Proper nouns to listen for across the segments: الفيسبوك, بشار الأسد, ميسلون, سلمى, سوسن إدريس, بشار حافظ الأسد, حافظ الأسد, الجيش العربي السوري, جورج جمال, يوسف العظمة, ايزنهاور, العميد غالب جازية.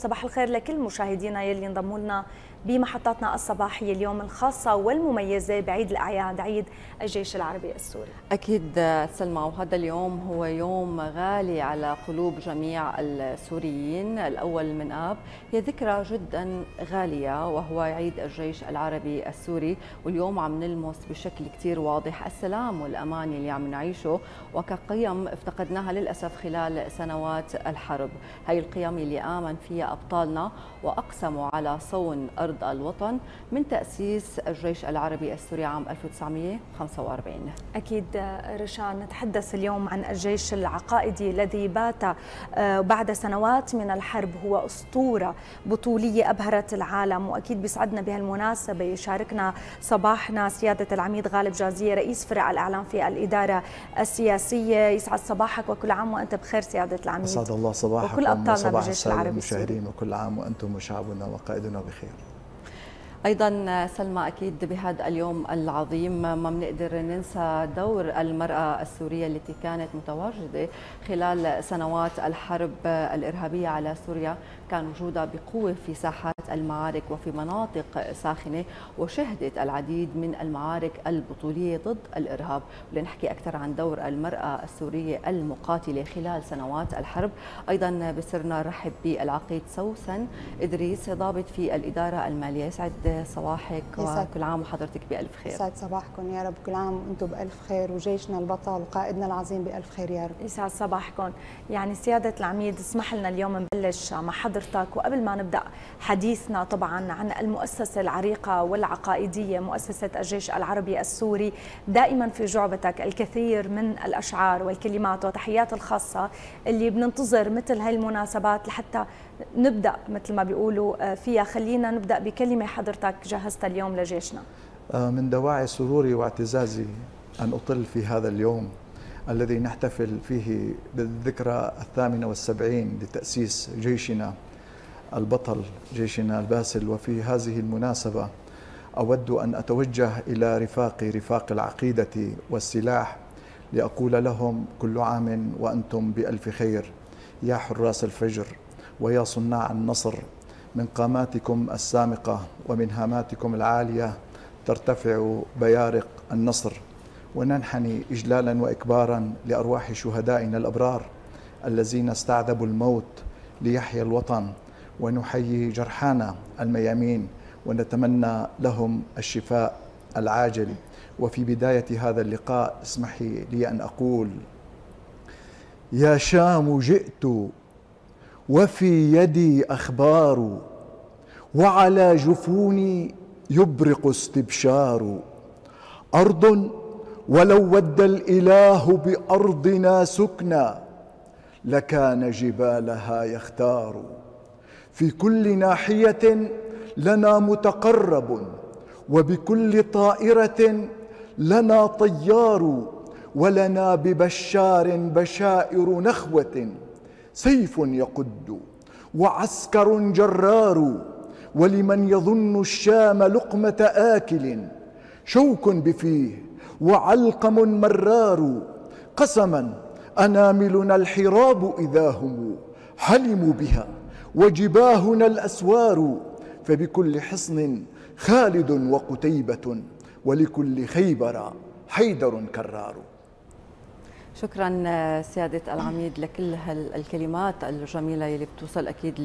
صباح الخير لكل مشاهدينا يلي انضموا لنا بمحطاتنا الصباحيه اليوم الخاصه والمميزه بعيد الاعياد، عيد الجيش العربي السوري. اكيد سلمى، وهذا اليوم هو يوم غالي على قلوب جميع السوريين. الاول من اب هي ذكرى جدا غاليه وهو عيد الجيش العربي السوري، واليوم عم نلمس بشكل كثير واضح السلام والامان اللي عم نعيشه وكقيم افتقدناها للاسف خلال سنوات الحرب. هي القيم اللي امن فيها ابطالنا واقسموا على صون أرض الوطن من تأسيس الجيش العربي السوري عام 1945. أكيد رشا، نتحدث اليوم عن الجيش العقائدي الذي بات بعد سنوات من الحرب هو أسطورة بطولية أبهرت العالم. وأكيد بيسعدنا بهالمناسبة يشاركنا صباحنا سيادة العميد غالب جازية رئيس فرع الإعلام في الإدارة السياسية. يسعد صباحك وكل عام وأنت بخير سيادة العميد. أسعد الله صباحكم وكل أبطالنا بالجيش العربي السوري، وكل عام وأنتم وشعبنا وقائدنا بخير. أيضا سلمى، أكيد بهذا اليوم العظيم ما بنقدر ننسى دور المرأة السورية التي كانت متواجدة خلال سنوات الحرب الإرهابية على سوريا. كان وجودها بقوة في ساحات المعارك وفي مناطق ساخنة، وشهدت العديد من المعارك البطولية ضد الإرهاب. ولنحكي أكثر عن دور المرأة السورية المقاتلة خلال سنوات الحرب. أيضا بصرنا نرحب بالعقيد سوسن إدريس ضابط في الإدارة المالية. يسعد صباحك وكل عام وحضرتك بألف خير. يسعد صباحكم يا رب، كل عام وأنتم بألف خير، وجيشنا البطل وقائدنا العظيم بألف خير يا رب. يسعد صباحكم. يعني سيادة العميد اسمح لنا اليوم نبلش مع حضرتك، وقبل ما نبدأ حديثنا طبعا عن المؤسسة العريقة والعقائدية مؤسسة الجيش العربي السوري. دائما في جعبتك الكثير من الأشعار والكلمات وتحيات الخاصة اللي بننتظر مثل هاي المناسبات لحتى نبدأ مثل ما بيقولوا فيها. خلينا نبدأ بكلمة حضرتك جهزتها اليوم لجيشنا. من دواعي سروري واعتزازي أن أطل في هذا اليوم الذي نحتفل فيه بالذكرى 78 لتأسيس جيشنا البطل، جيشنا الباسل. وفي هذه المناسبة أود أن أتوجه إلى رفاقي رفاق العقيدة والسلاح لأقول لهم كل عام وأنتم بألف خير يا حراس الفجر ويا صناع النصر. من قاماتكم السامقة ومن هاماتكم العالية ترتفع بيارق النصر، وننحني إجلالا وإكبارا لأرواح شهدائنا الأبرار الذين استعذبوا الموت ليحيى الوطن، ونحيي جرحانا الميامين ونتمنى لهم الشفاء العاجل. وفي بداية هذا اللقاء اسمحي لي أن أقول: يا شام جئت وفي يدي أخبار، وعلى جفوني يبرق استبشار، أرض ولو ود الإله بأرضنا سكنا لكان جبالها يختار، في كل ناحية لنا متقرب، وبكل طائرة لنا طيار، ولنا ببشار بشائر نخوة، سيف يقد وعسكر جرار، ولمن يظن الشام لقمة آكل شوك بفيه وعلقم مرار، قسما أناملنا الحراب إذا هم حلموا بها، وجباهنا الأسوار، فبكل حصن خالد وقتيبة، ولكل خيبر حيدر كرار. شكرا سيادة العميد لكل هالكلمات الجميلة اللي بتوصل أكيد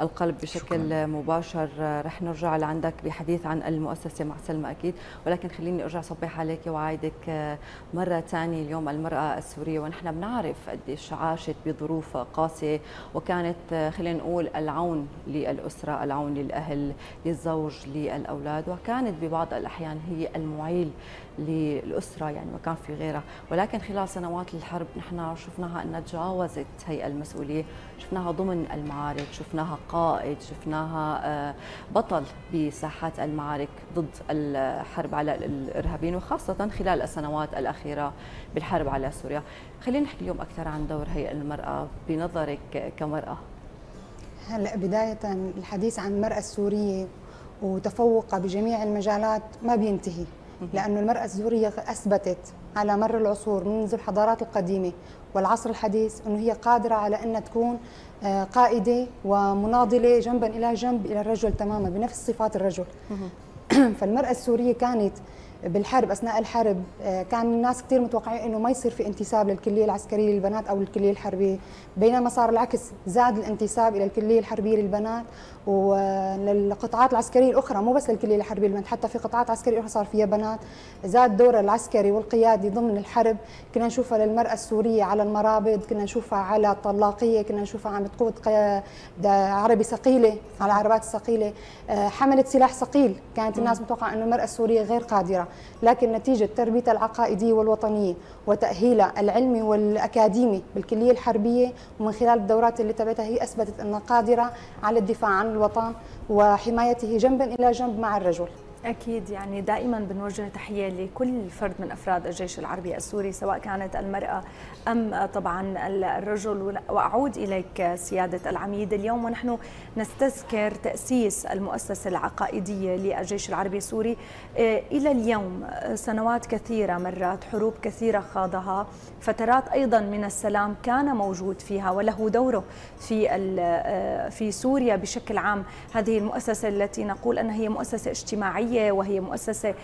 للقلب بشكل شكراً. مباشر رح نرجع لعندك بحديث عن المؤسسة مع سلمى أكيد، ولكن خليني أرجع صبح عليك وعايدك مرة تانية اليوم المرأة السورية. ونحن بنعرف قديش عاشت بظروف قاسية، وكانت خلينا نقول العون للأسرة، العون للأهل، للزوج، للأولاد، وكانت ببعض الأحيان هي المعيل للأسرة يعني، وكان في غيرها. ولكن خلال سنوات الحرب نحن شفناها أنها تجاوزت هي المسؤولية، شفناها ضمن المعارك، شفناها قائد، شفناها بطل بساحات المعارك ضد الحرب على الإرهابيين، وخاصة خلال السنوات الأخيرة بالحرب على سوريا. خلينا نحكي اليوم أكثر عن دور هي المرأة بنظرك كمرأة. هلأ بداية الحديث عن المرأة السورية وتفوقها بجميع المجالات ما بينتهي، لأنه المرأة السورية أثبتت على مر العصور منذ الحضارات القديمة والعصر الحديث أنه هي قادرة على أن تكون قائدة ومناضلة جنبا إلى جنب إلى الرجل تماما بنفس صفات الرجل. فالمرأة السورية كانت بالحرب أثناء الحرب كان الناس كثير متوقعين أنه ما يصير في انتساب للكلية العسكرية للبنات أو الكلية الحربية، بينما صار العكس، زاد الانتساب إلى الكلية الحربية للبنات وللقطاعات العسكرية الأخرى، مو بس للكلية الحربية للبنات، حتى في قطاعات عسكرية أخرى صار فيها بنات. زاد دور العسكري والقيادي ضمن الحرب، كنا نشوفها للمرأة السورية على المرابض، كنا نشوفها على الطلاقية، كنا نشوفها عم تقود عربي ثقيلة على العربات الثقيلة، حملت سلاح ثقيل، كانت الناس متوقعة أنه المرأة السورية غير قادرة، لكن نتيجة تربيتها العقائدية والوطنية وتأهيلها العلمي والأكاديمي بالكلية الحربية ومن خلال الدورات اللي تبعتها هي أثبتت أنها قادرة على الدفاع عن الوطن وحمايته جنبا إلى جنب مع الرجل. أكيد، يعني دائما بنوجه تحية لكل فرد من أفراد الجيش العربي السوري سواء كانت المرأة أم طبعا الرجل. وأعود إليك سيادة العميد، اليوم ونحن نستذكر تأسيس المؤسسة العقائدية للجيش العربي السوري، إلى اليوم سنوات كثيرة مرات، حروب كثيرة خاضها، فترات أيضا من السلام كان موجود فيها وله دوره في سوريا بشكل عام. هذه المؤسسة التي نقول أنها هي مؤسسة اجتماعية وهي مؤسسة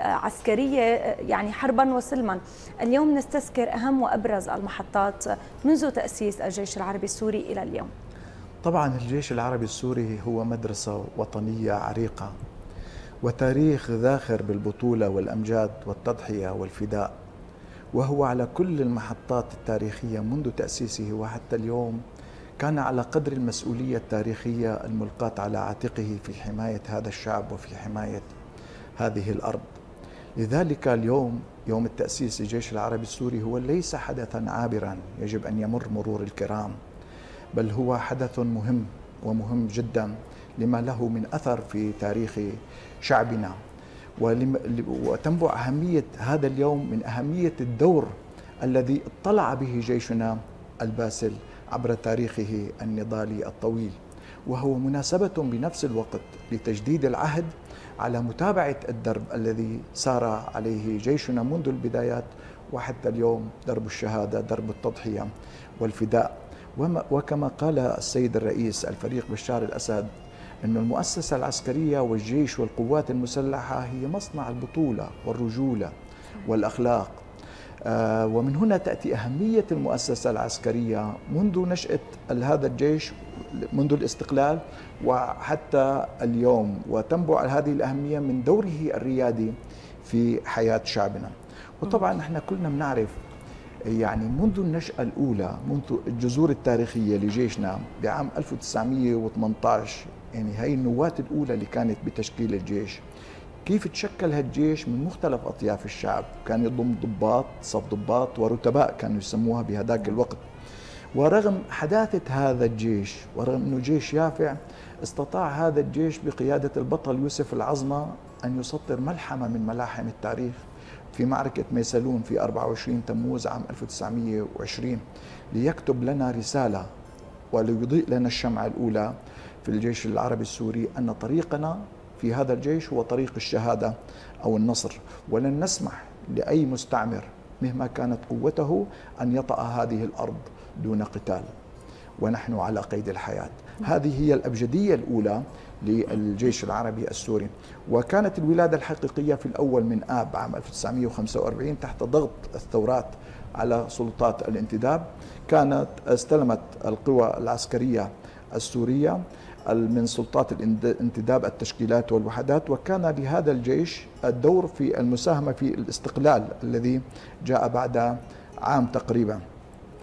عسكرية، يعني حربا وسلما. اليوم نستذكر أهم وأبرز المحطات منذ تأسيس الجيش العربي السوري إلى اليوم. طبعا الجيش العربي السوري هو مدرسة وطنية عريقة وتاريخ ذاخر بالبطولة والأمجاد والتضحية والفداء، وهو على كل المحطات التاريخية منذ تأسيسه وحتى اليوم كان على قدر المسؤولية التاريخية الملقاة على عاتقه في حماية هذا الشعب وفي حماية هذه الأرض. لذلك اليوم يوم التأسيس للجيش العربي السوري هو ليس حدثا عابرا يجب أن يمر مرور الكرام، بل هو حدث مهم ومهم جدا لما له من أثر في تاريخ شعبنا، وتنبع أهمية هذا اليوم من أهمية الدور الذي اطلع به جيشنا الباسل عبر تاريخه النضالي الطويل، وهو مناسبة بنفس الوقت لتجديد العهد على متابعة الدرب الذي سار عليه جيشنا منذ البدايات وحتى اليوم، درب الشهادة، درب التضحية والفداء. وكما قال السيد الرئيس الفريق بشار الأسد أن المؤسسة العسكرية والجيش والقوات المسلحة هي مصنع البطولة والرجولة والأخلاق، ومن هنا تأتي أهمية المؤسسة العسكرية منذ نشأة هذا الجيش منذ الاستقلال وحتى اليوم، وتنبع هذه الأهمية من دوره الريادي في حياة شعبنا. وطبعا احنا كلنا بنعرف يعني منذ النشأة الأولى، منذ الجذور التاريخية لجيشنا بعام 1918، يعني هي النواة الأولى اللي كانت بتشكيل الجيش، كيف تشكل هالجيش من مختلف أطياف الشعب، كان يضم ضباط، صف ضباط ورتباء كانوا يسموها بهذاك الوقت. ورغم حداثة هذا الجيش ورغم أنه جيش يافع، استطاع هذا الجيش بقيادة البطل يوسف العظمة أن يسطر ملحمة من ملاحم التاريخ في معركة ميسلون في 24 تموز عام 1920، ليكتب لنا رسالة وليضيء لنا الشمعة الأولى في الجيش العربي السوري أن طريقنا في هذا الجيش هو طريق الشهادة أو النصر، ولن نسمح لأي مستعمر مهما كانت قوته أن يطأ هذه الأرض دون قتال ونحن على قيد الحياة. هذه هي الأبجدية الأولى للجيش العربي السوري، وكانت الولادة الحقيقية في الأول من آب عام 1945 تحت ضغط الثورات على سلطات الانتداب. كانت استلمت القوى العسكرية السورية من سلطات الانتداب التشكيلات والوحدات، وكان لهذا الجيش الدور في المساهمة في الاستقلال الذي جاء بعد عام تقريبا،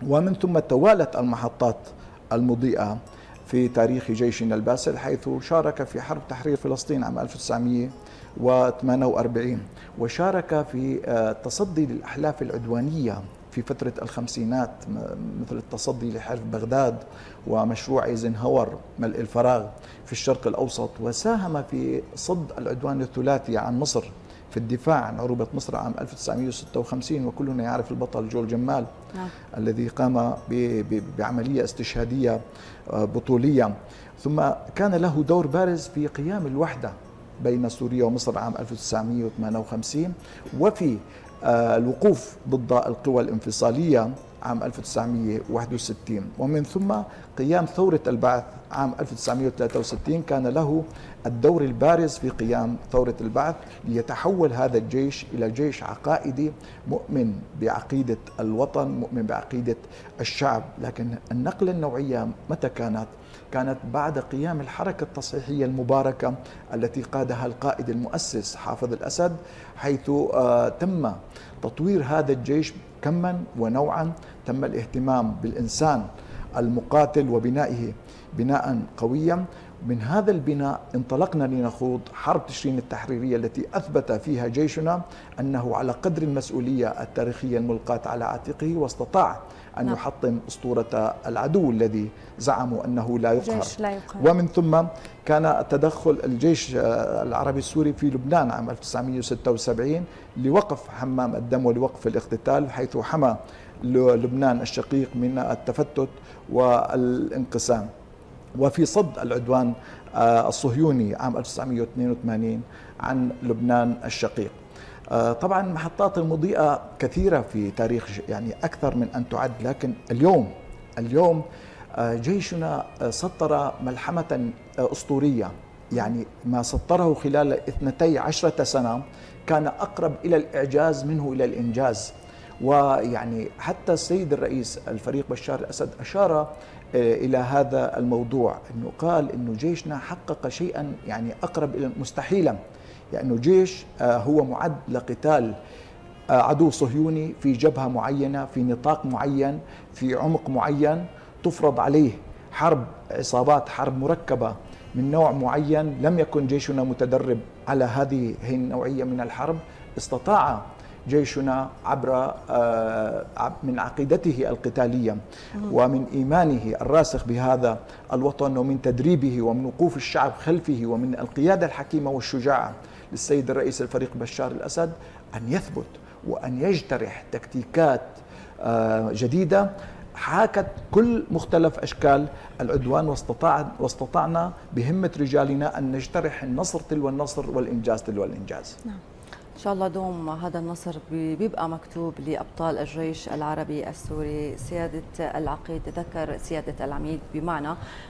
ومن ثم توالت المحطات المضيئة في تاريخ جيشنا الباسل، حيث شارك في حرب تحرير فلسطين عام 1948، وشارك في التصدي للأحلاف العدوانية في فترة الخمسينات مثل التصدي لحلف بغداد ومشروع ايزنهاور ملء الفراغ في الشرق الأوسط، وساهم في صد العدوان الثلاثي عن مصر في الدفاع عن عروبة مصر عام 1956، وكلنا يعرف البطل جورج جمال الذي قام بعملية استشهادية بطولية. ثم كان له دور بارز في قيام الوحدة بين سوريا ومصر عام 1958، وفي الوقوف ضد القوى الانفصالية عام 1961، ومن ثم قيام ثورة البعث عام 1963 كان له الدور البارز في قيام ثورة البعث ليتحول هذا الجيش إلى جيش عقائدي مؤمن بعقيدة الوطن، مؤمن بعقيدة الشعب. لكن النقلة النوعية متى كانت؟ كانت بعد قيام الحركة التصحيحية المباركة التي قادها القائد المؤسس حافظ الأسد، حيث تم تطوير هذا الجيش كما ونوعا، تم الاهتمام بالإنسان المقاتل وبنائه بناء قويا. من هذا البناء انطلقنا لنخوض حرب تشرين التحريرية التي أثبت فيها جيشنا أنه على قدر المسؤولية التاريخية الملقاة على عاتقه، واستطاع أن يحطم أسطورة العدو الذي زعموا أنه لا يقهر. ومن ثم كان التدخل الجيش العربي السوري في لبنان عام 1976 لوقف حمام الدم ولوقف الاقتتال، حيث حمى لبنان الشقيق من التفتت والانقسام. وفي صد العدوان الصهيوني عام 1982 عن لبنان الشقيق. طبعا المحطات المضيئة كثيرة في تاريخ، يعني أكثر من أن تعد. لكن اليوم جيشنا سطر ملحمة أسطورية، يعني ما سطره خلال 12 سنة كان أقرب إلى الإعجاز منه إلى الإنجاز. ويعني حتى السيد الرئيس الفريق بشار الأسد أشار إلى هذا الموضوع، أنه قال أنه جيشنا حقق شيئا يعني أقرب إلى مستحيلا، لأنه جيش هو معد لقتال عدو صهيوني في جبهة معينة، في نطاق معين، في عمق معين، تفرض عليه حرب عصابات، حرب مركبة من نوع معين. لم يكن جيشنا متدرب على هذه النوعية من الحرب. استطاع جيشنا عبر من عقيدته القتالية ومن إيمانه الراسخ بهذا الوطن، ومن تدريبه، ومن وقوف الشعب خلفه، ومن القيادة الحكيمة والشجاعة للسيد الرئيس الفريق بشار الأسد أن يثبت وأن يجترح تكتيكات جديدة حاكت كل مختلف أشكال العدوان. واستطعنا بهمة رجالنا أن نجترح النصر تلو النصر والإنجاز تلو الإنجاز. نعم. إن شاء الله دوم هذا النصر بيبقى مكتوب لأبطال الجيش العربي السوري. سيادة العقيد ذكر سيادة العميد بمعنى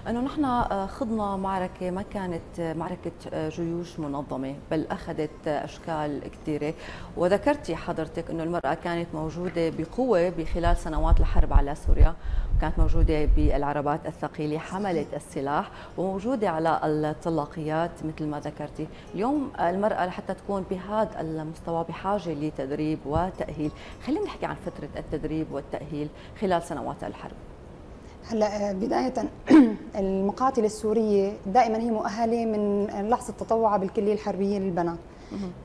أنه نحن خضنا معركة ما كانت معركة جيوش منظمة، بل أخذت أشكال كثيرة. وذكرتي حضرتك أنه المرأة كانت موجودة بقوة بخلال سنوات الحرب على سوريا، كانت موجودة بالعربات الثقيلة، حملت السلاح، وموجودة على الطلاقيات مثل ما ذكرتي. اليوم المرأة لحتى تكون بهذا المستوى بحاجة لتدريب وتأهيل. خلينا نحكي عن فترة التدريب والتأهيل خلال سنوات الحرب. هلا بداية المقاتلة السورية دائما هي مؤهلة من لحظة تطوعها بالكلية الحربية للبنات،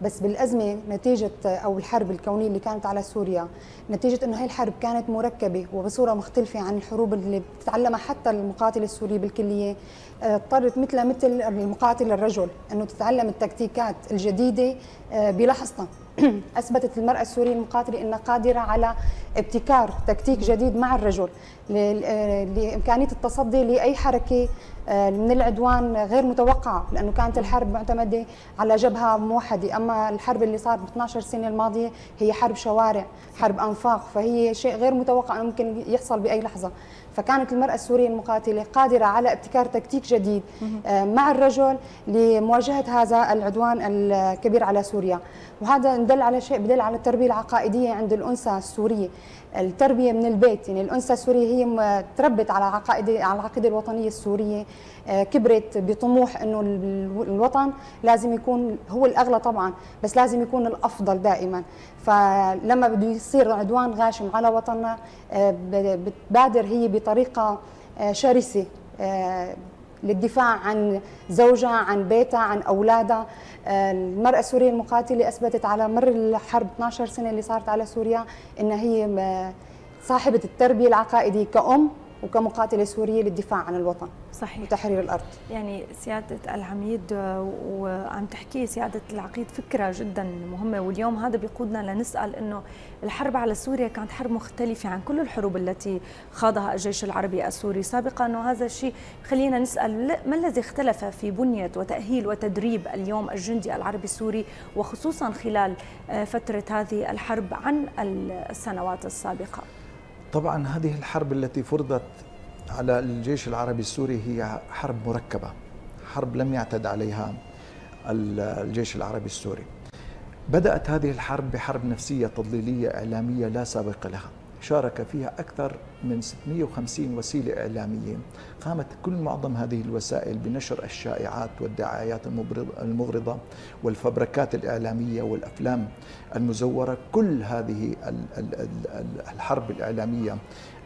بس بالأزمة نتيجة أو الحرب الكونية اللي كانت على سوريا، نتيجة أنه هي الحرب كانت مركبة وبصورة مختلفة عن الحروب اللي بتتعلمها حتى المقاتلة السورية بالكلية، اضطرت مثل المقاتل الرجل أنه تتعلم التكتيكات الجديدة بلحظتها. أثبتت المرأة السورية المقاتلة أنها قادرة على ابتكار تكتيك جديد مع الرجل لإمكانية التصدي لأي حركة من العدوان غير متوقعة، لأنه كانت الحرب معتمدة على جبهة موحدة. أما الحرب اللي صارت ب 12 سنة الماضية هي حرب شوارع، حرب أنفاق، فهي شيء غير متوقع ممكن يحصل بأي لحظة. فكانت المرأة السورية المقاتلة قادرة على ابتكار تكتيك جديد مع الرجل لمواجهة هذا العدوان الكبير على سوريا. وهذا ندل على شيء، بدل على التربية العقائدية عند الأنثى السورية، التربية من البيت. يعني الأنثى السورية هي تربت على العقيدة الوطنية السورية، كبرت بطموح أنه الوطن لازم يكون هو الأغلى طبعا، بس لازم يكون الأفضل دائما. فلما بده يصير عدوان غاشم على وطننا بتبادر هي بطريقة شرسة للدفاع عن زوجها، عن بيتها، عن أولادها. المرأة السورية المقاتلة أثبتت على مر الحرب 12 سنة اللي صارت على سوريا أنها هي صاحبة التربية العقائدية كأم وكمقاتلة سورية للدفاع عن الوطن. صحيح. وتحرير الأرض. يعني سيادة العميد وعم تحكي سيادة العقيد فكرة جدا مهمة، واليوم هذا بيقودنا لنسأل إنه الحرب على سوريا كانت حرب مختلفة عن كل الحروب التي خاضها الجيش العربي السوري سابقا، وهذا الشيء خلينا نسأل ما الذي اختلف في بنية وتأهيل وتدريب اليوم الجندي العربي السوري، وخصوصا خلال فترة هذه الحرب عن السنوات السابقة. طبعا هذه الحرب التي فرضت على الجيش العربي السوري هي حرب مركبة، حرب لم يعتد عليها الجيش العربي السوري. بدأت هذه الحرب بحرب نفسية تضليلية إعلامية لا سابق لها، شارك فيها أكثر من 650 وسيلة إعلامية، قامت كل معظم هذه الوسائل بنشر الشائعات والدعايات المغرضة والفبركات الإعلامية والأفلام المزورة. كل هذه الحرب الإعلامية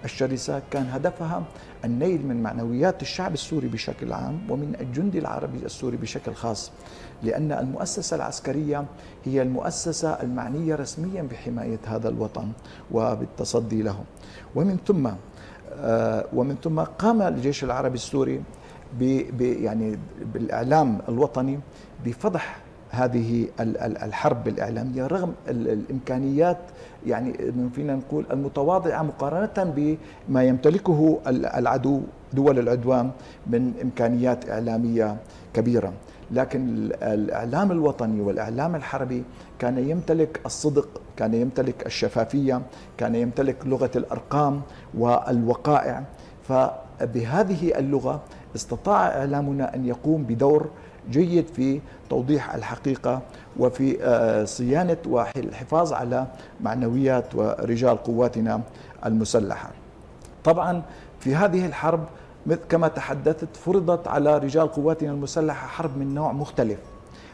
الشرسة كان هدفها النيل من معنويات الشعب السوري بشكل عام ومن الجندي العربي السوري بشكل خاص، لأن المؤسسة العسكرية هي المؤسسة المعنية رسميا بحماية هذا الوطن وبالتصدي له. ومن ثم قام الجيش العربي السوري يعني بالإعلام الوطني بفضح هذه الحرب الإعلامية رغم الإمكانيات يعني فينا نقول المتواضعة مقارنة بما يمتلكه العدو دول العدوان من إمكانيات إعلامية كبيرة، لكن الإعلام الوطني والإعلام الحربي كان يمتلك الصدق، كان يمتلك الشفافية، كان يمتلك لغة الأرقام والوقائع. فبهذه اللغة استطاع إعلامنا أن يقوم بدور جيد في توضيح الحقيقة وفي صيانة والحفاظ على معنويات ورجال قواتنا المسلحة. طبعا في هذه الحرب كما تحدثت فرضت على رجال قواتنا المسلحة حرب من نوع مختلف،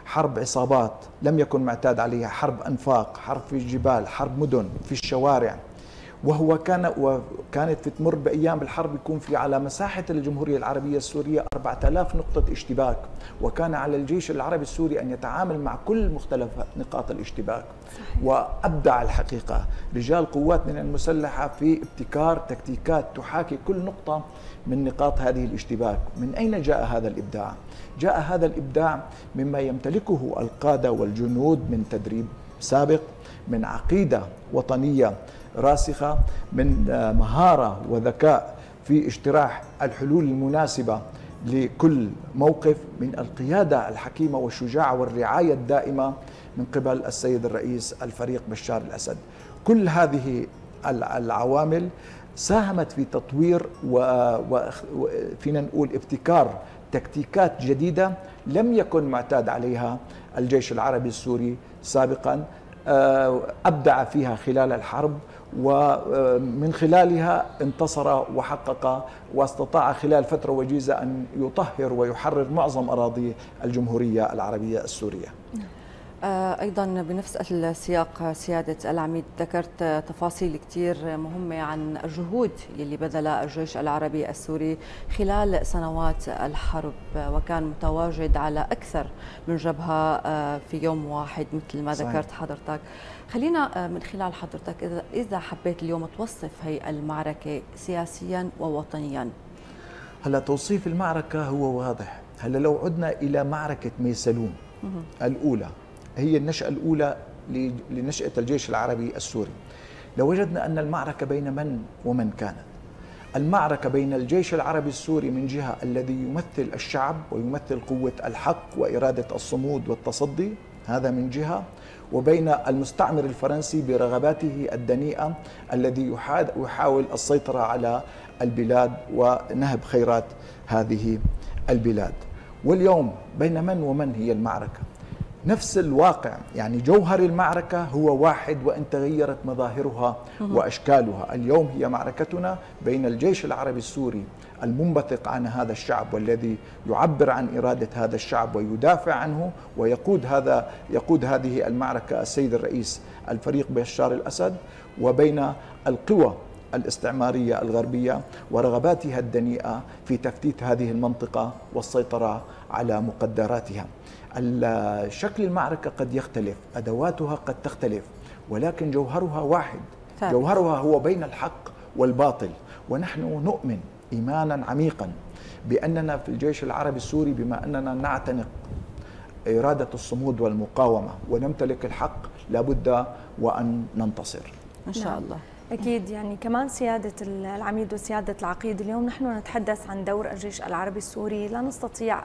حرب عصابات لم يكن معتاد عليها، حرب أنفاق، حرب في الجبال، حرب مدن في الشوارع. وكانت تمر بأيام الحرب يكون في على مساحة الجمهورية العربية السورية 4000 نقطة اشتباك، وكان على الجيش العربي السوري أن يتعامل مع كل مختلف نقاط الاشتباك. صحيح. وأبدع الحقيقة رجال قواتنا المسلحة في ابتكار تكتيكات تحاكي كل نقطة من نقاط هذه الاشتباك. من أين جاء هذا الإبداع؟ جاء هذا الإبداع مما يمتلكه القادة والجنود من تدريب سابق، من عقيدة وطنية راسخة، من مهارة وذكاء في اجتراح الحلول المناسبة لكل موقف، من القيادة الحكيمة والشجاعة والرعاية الدائمة من قبل السيد الرئيس الفريق بشار الأسد. كل هذه العوامل ساهمت في تطوير وفينا نقول ابتكار تكتيكات جديدة لم يكن معتاد عليها الجيش العربي السوري سابقا، أبدع فيها خلال الحرب ومن خلالها انتصر وحقق واستطاع خلال فترة وجيزة أن يطهر ويحرر معظم أراضي الجمهورية العربية السورية. أيضا بنفس السياق سيادة العميد ذكرت تفاصيل كتير مهمة عن الجهود يلي بذلها الجيش العربي السوري خلال سنوات الحرب، وكان متواجد على أكثر من جبهة في يوم واحد مثل ما ذكرت حضرتك. خلينا من خلال حضرتك إذا حبيت اليوم توصف هي المعركة سياسيا ووطنيا. هلا توصيف المعركة هو واضح. هلا لو عدنا إلى معركة ميسلوم الأولى هي النشأة الأولى لنشأة الجيش العربي السوري، لوجدنا أن المعركة بين من ومن كانت. المعركة بين الجيش العربي السوري من جهة الذي يمثل الشعب ويمثل قوة الحق وإرادة الصمود والتصدي، هذا من جهة، وبين المستعمر الفرنسي برغباته الدنيئة الذي يحاول السيطرة على البلاد ونهب خيرات هذه البلاد. واليوم بين من ومن هي المعركة؟ نفس الواقع، يعني جوهر المعركة هو واحد وإن تغيرت مظاهرها وأشكالها. اليوم هي معركتنا بين الجيش العربي السوري المنبثق عن هذا الشعب والذي يعبر عن إرادة هذا الشعب ويدافع عنه ويقود هذه المعركة السيد الرئيس الفريق بشار الأسد، وبين القوى الاستعمارية الغربية ورغباتها الدنيئة في تفتيت هذه المنطقة والسيطرة على مقدراتها. شكل المعركة قد يختلف، أدواتها قد تختلف، ولكن جوهرها واحد. جوهرها هو بين الحق والباطل ونحن نؤمن إيمانا عميقا بأننا في الجيش العربي السوري، بما أننا نعتنق إرادة الصمود والمقاومة ونمتلك الحق، لابد وأن ننتصر إن شاء الله. أكيد. يعني كمان سيادة العميد وسيادة العقيد، اليوم نحن نتحدث عن دور الجيش العربي السوري، لا نستطيع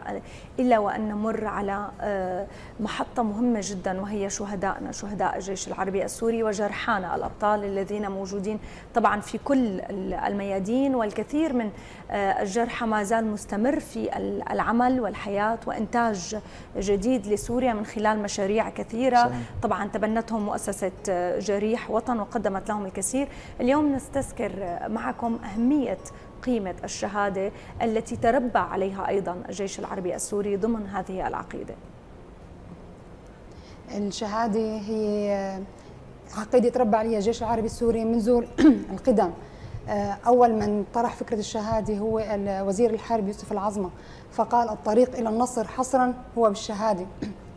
إلا وأن نمر على محطة مهمة جدا، وهي شهدائنا، شهداء الجيش العربي السوري وجرحانا الأبطال الذين موجودين طبعا في كل الميادين، والكثير من الجرحى ما زال مستمر في العمل والحياة وإنتاج جديد لسوريا من خلال مشاريع كثيرة. صحيح. طبعا تبنتهم مؤسسة جريح وطن وقدمت لهم الكثير. اليوم نستذكر معكم أهمية قيمة الشهادة التي تربى عليها أيضا الجيش العربي السوري ضمن هذه العقيدة. الشهادة هي عقيدة تربى عليها الجيش العربي السوري منذ القدم. أول من طرح فكرة الشهادة هو وزير الحرب يوسف العظمة، فقال الطريق إلى النصر حصرا هو بالشهادة،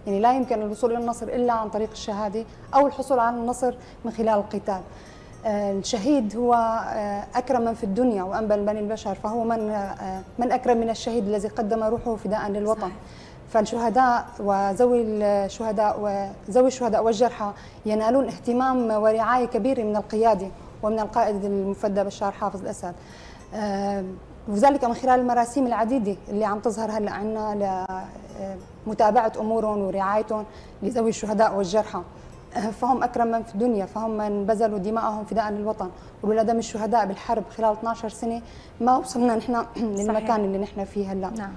يعني لا يمكن الوصول إلى النصر إلا عن طريق الشهادة أو الحصول على النصر من خلال القتال. الشهيد هو أكرم من في الدنيا وأنبل بني البشر، فهو من أكرم من الشهيد الذي قدم روحه فداء للوطن. صحيح. فالشهداء وزوي الشهداء والجرحى ينالون اهتمام ورعاية كبيرة من القيادة ومن القائد المفدى بشار حافظ الأسد، وذلك من خلال المراسيم العديدة اللي عم تظهر هلأ عنا لمتابعة أمورهم ورعايتهم لذوي الشهداء والجرحى، فهم أكرم من في الدنيا، فهم من بذلوا دماءهم فداء للوطن. ولولا دم الشهداء بالحرب خلال 12 سنة ما وصلنا نحن للمكان اللي نحن فيه هلا. نعم.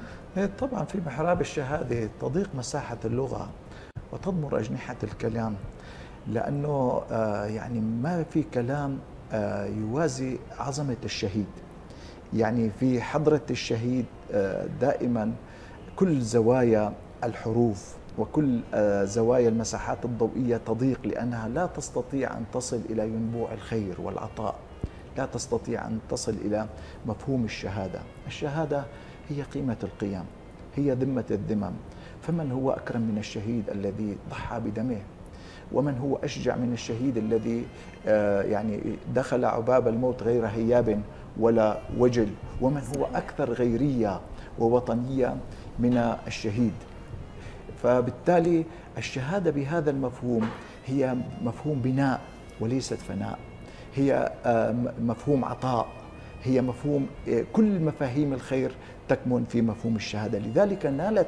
طبعا في محراب الشهادة تضيق مساحة اللغة وتضمر أجنحة الكلام، لأنه يعني ما في كلام يوازي عظمة الشهيد. يعني في حضرة الشهيد دائما كل زوايا الحروف وكل زوايا المساحات الضوئية تضيق، لأنها لا تستطيع أن تصل إلى ينبوع الخير والعطاء، لا تستطيع أن تصل إلى مفهوم الشهادة. الشهادة هي قيمة القيم، هي ذمة الذمم، فمن هو أكرم من الشهيد الذي ضحى بدمه، ومن هو أشجع من الشهيد الذي يعني دخل عباب الموت غير هياب ولا وجل، ومن هو أكثر غيرية ووطنية من الشهيد. فبالتالي الشهادة بهذا المفهوم هي مفهوم بناء وليست فناء، هي مفهوم عطاء، هي مفهوم كل مفاهيم الخير تكمن في مفهوم الشهادة. لذلك نالت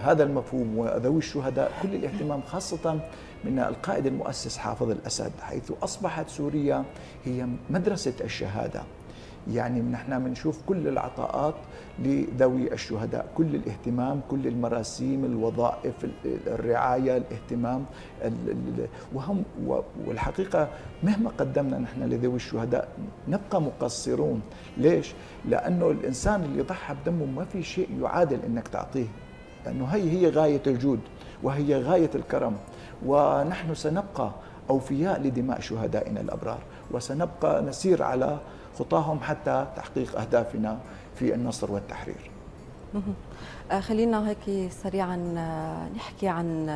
هذا المفهوم وذوي الشهداء كل الاهتمام، خاصة من القائد المؤسس حافظ الأسد، حيث أصبحت سوريا هي مدرسة الشهادة. يعني نحن بنشوف كل العطاءات لذوي الشهداء، كل الاهتمام، كل المراسيم، الوظائف، الرعاية، الاهتمام، وهم والحقيقة مهما قدمنا نحن لذوي الشهداء نبقى مقصرون. ليش؟ لأنه الإنسان اللي ضحى بدمه ما في شيء يعادل أنك تعطيه، لأنه هي غاية الجود وهي غاية الكرم. ونحن سنبقى أوفياء لدماء شهدائنا الأبرار، وسنبقى نسير على خطاهم حتى تحقيق أهدافنا في النصر والتحرير. خلينا هيك سريعا نحكي عن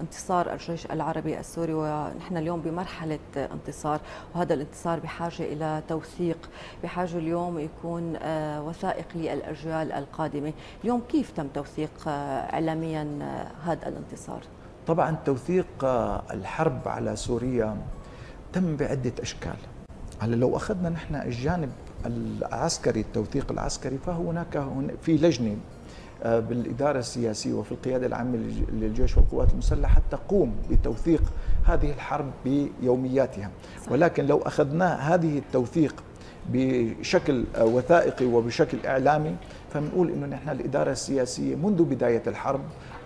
انتصار الجيش العربي السوري، ونحن اليوم بمرحلة انتصار، وهذا الانتصار بحاجة إلى توثيق، بحاجة اليوم يكون وثائق للأجيال القادمة. اليوم كيف تم توثيق إعلاميا هذا الانتصار؟ طبعا توثيق الحرب على سوريا تم بعدة أشكال. هلا لو أخذنا نحن الجانب العسكري، التوثيق العسكري، فهناك في لجنة بالإدارة السياسية وفي القيادة العامة للجيش والقوات المسلحة تقوم بتوثيق هذه الحرب بيومياتها. ولكن لو أخذنا هذه التوثيق بشكل وثائقي وبشكل إعلامي، فبنقول إنه نحن الإدارة السياسية منذ بداية الحرب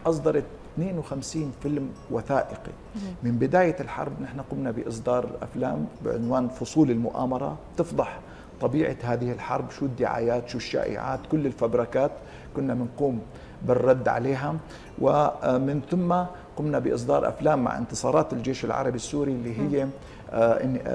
أصدرت 52 فيلم وثائقي. من بداية الحرب نحن قمنا بإصدار أفلام بعنوان فصول المؤامرة، تفضح طبيعة هذه الحرب، شو الدعايات، شو الشائعات، كل الفبركات كنا بنقوم بالرد عليها. ومن ثم قمنا بإصدار أفلام مع انتصارات الجيش العربي السوري، اللي هي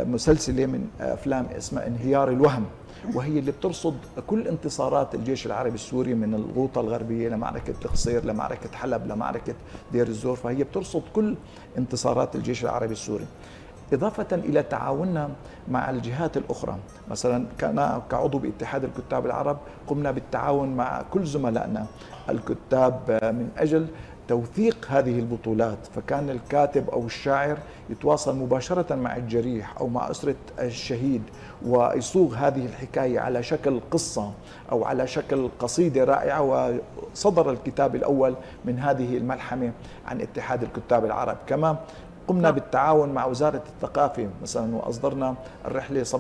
مسلسلة من أفلام اسمها انهيار الوهم، وهي اللي بترصد كل انتصارات الجيش العربي السوري من الغوطة الغربية لمعركة القصير، لمعركة حلب، لمعركة دير الزور، فهي بترصد كل انتصارات الجيش العربي السوري. إضافة إلى تعاوننا مع الجهات الأخرى. مثلا كعضو باتحاد الكتاب العرب قمنا بالتعاون مع كل زملائنا الكتاب من أجل توثيق هذه البطولات، فكان الكاتب أو الشاعر يتواصل مباشرة مع الجريح أو مع أسرة الشهيد ويصوغ هذه الحكاية على شكل قصة أو على شكل قصيدة رائعة، وصدر الكتاب الأول من هذه الملحمة عن اتحاد الكتاب العرب. كما قمنا بالتعاون مع وزارة الثقافة مثلا وأصدرنا الرحلة 17،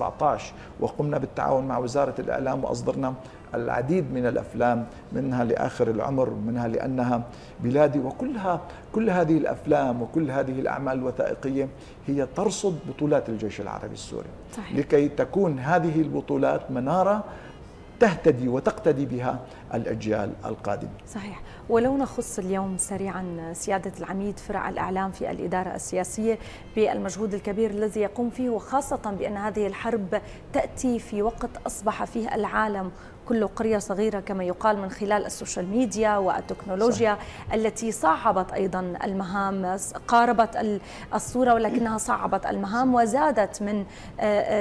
وقمنا بالتعاون مع وزارة الإعلام وأصدرنا العديد من الأفلام، منها لآخر العمر، منها لأنها بلادي، وكلها كل هذه الأفلام وكل هذه الأعمال الوثائقية هي ترصد بطولات الجيش العربي السوري. صحيح. لكي تكون هذه البطولات منارة تهتدي وتقتدي بها الأجيال القادمة. صحيح. ولو نخص اليوم سريعا سيادة العميد فرع الإعلام في الإدارة السياسية بالمجهود الكبير الذي يقوم فيه، وخاصة بأن هذه الحرب تأتي في وقت أصبح فيه العالم كله قرية صغيرة كما يقال، من خلال السوشيال ميديا والتكنولوجيا. صحيح. التي صعبت أيضا المهام، قاربت الصورة ولكنها صعبت المهام وزادت من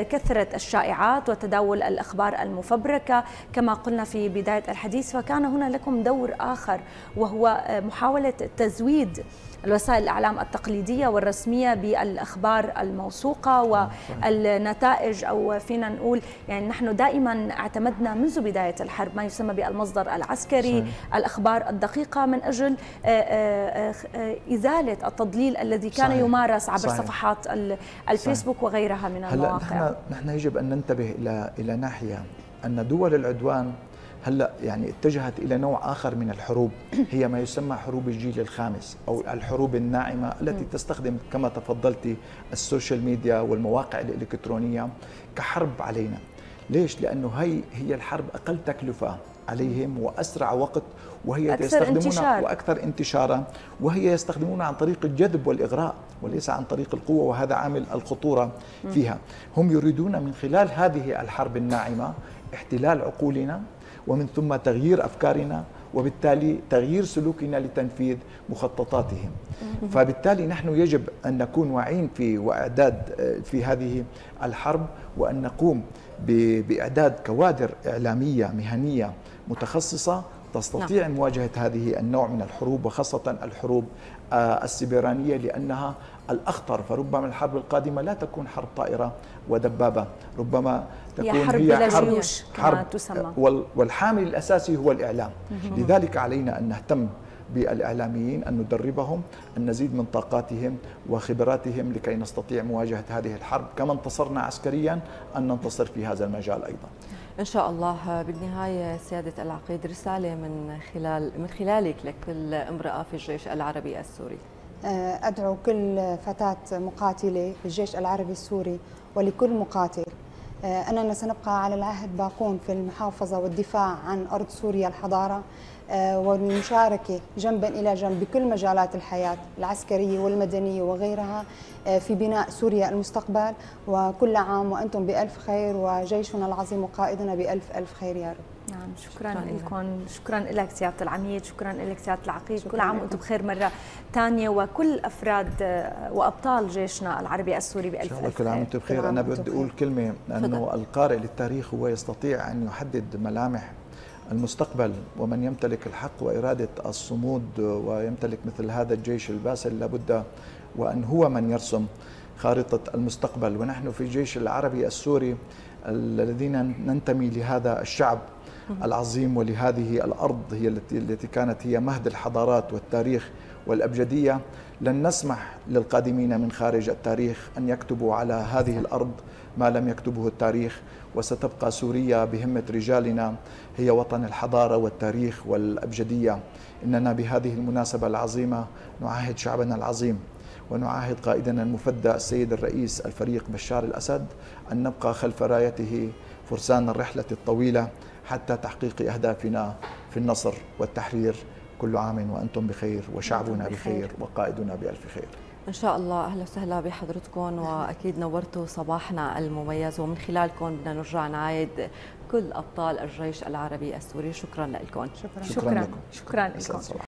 كثرة الشائعات وتداول الأخبار المفبركة كما قلنا في بداية الحديث. فكان هنا لكم دور آخر وهو محاولة تزويد الوسائل الإعلام التقليدية والرسمية بالأخبار الموثوقة والنتائج، أو فينا نقول يعني نحن دائما اعتمدنا منذ بداية الحرب ما يسمى بالمصدر العسكري. صحيح. الأخبار الدقيقة من أجل إزالة التضليل الذي كان صحيح. يمارس عبر صحيح. صفحات الفيسبوك صحيح. وغيرها من المواقع. هلأ نحن يجب أن ننتبه إلى ناحية أن دول العدوان هلأ يعني اتجهت إلى نوع آخر من الحروب، هي ما يسمى حروب الجيل الخامس أو الحروب الناعمة التي تستخدم كما تفضلتي السوشيال ميديا والمواقع الإلكترونية كحرب علينا. ليش؟ لأنه هي الحرب أقل تكلفة عليهم وأسرع وقت، وهي يستخدمونها وأكثر انتشارا، وهي يستخدمونها عن طريق الجذب والإغراء وليس عن طريق القوة، وهذا عامل الخطورة فيها. هم يريدون من خلال هذه الحرب الناعمة احتلال عقولنا ومن ثم تغيير أفكارنا وبالتالي تغيير سلوكنا لتنفيذ مخططاتهم. فبالتالي نحن يجب أن نكون واعين في وإعداد في هذه الحرب، وأن نقوم بإعداد كوادر إعلامية مهنية متخصصة تستطيع مواجهة هذه النوع من الحروب، وخاصة الحروب السيبرانية لأنها الأخطر. فربما الحرب القادمة لا تكون حرب طائرة ودبابة، ربما تكون هي حرب تسمى، والحامل الأساسي هو الإعلام. لذلك علينا أن نهتم بالإعلاميين، أن ندربهم، أن نزيد من طاقاتهم وخبراتهم لكي نستطيع مواجهة هذه الحرب، كما انتصرنا عسكريا أن ننتصر في هذا المجال أيضا إن شاء الله. بالنهاية سيادة العقيد، رسالة من خلالك لكل امرأة في الجيش العربي السوري. أدعو كل فتاة مقاتلة في الجيش العربي السوري ولكل مقاتل أننا سنبقى على العهد باقون في المحافظة والدفاع عن أرض سوريا الحضارة، والمشاركة جنبا إلى جنب بكل مجالات الحياة العسكرية والمدنية وغيرها في بناء سوريا المستقبل. وكل عام وأنتم بألف خير، وجيشنا العظيم وقائدنا بألف ألف خير يا رب. نعم، شكرا لكم. شكرا لك سيادة العميد، شكرا لك سيادة العقيد، كل عام وانتم بخير مرة ثانية، وكل أفراد وأبطال جيشنا العربي السوري بألف ألف خير. كل عام وانتم بخير. أنا بدي أقول كلمة، أنه القارئ للتاريخ هو يستطيع أن يحدد ملامح المستقبل، ومن يمتلك الحق وإرادة الصمود ويمتلك مثل هذا الجيش الباسل لابد وأن هو من يرسم خارطة المستقبل. ونحن في الجيش العربي السوري الذين ننتمي لهذا الشعب العظيم ولهذه الأرض هي التي كانت هي مهد الحضارات والتاريخ والأبجدية، لن نسمح للقادمين من خارج التاريخ أن يكتبوا على هذه الأرض ما لم يكتبه التاريخ. وستبقى سوريا بهمة رجالنا هي وطن الحضارة والتاريخ والأبجدية. إننا بهذه المناسبة العظيمة نعاهد شعبنا العظيم ونعاهد قائدنا المفدى السيد الرئيس الفريق بشار الأسد أن نبقى خلف رايته فرسان الرحلة الطويلة حتى تحقيق أهدافنا في النصر والتحرير. كل عام وأنتم بخير، وشعبنا بخير، وقائدنا بألف خير إن شاء الله. أهلا وسهلا بحضرتكم، وأكيد نورتوا صباحنا المميز، ومن خلالكم بدنا نرجع نعايد كل أبطال الجيش العربي السوري. شكرا لكم. شكرا لكم.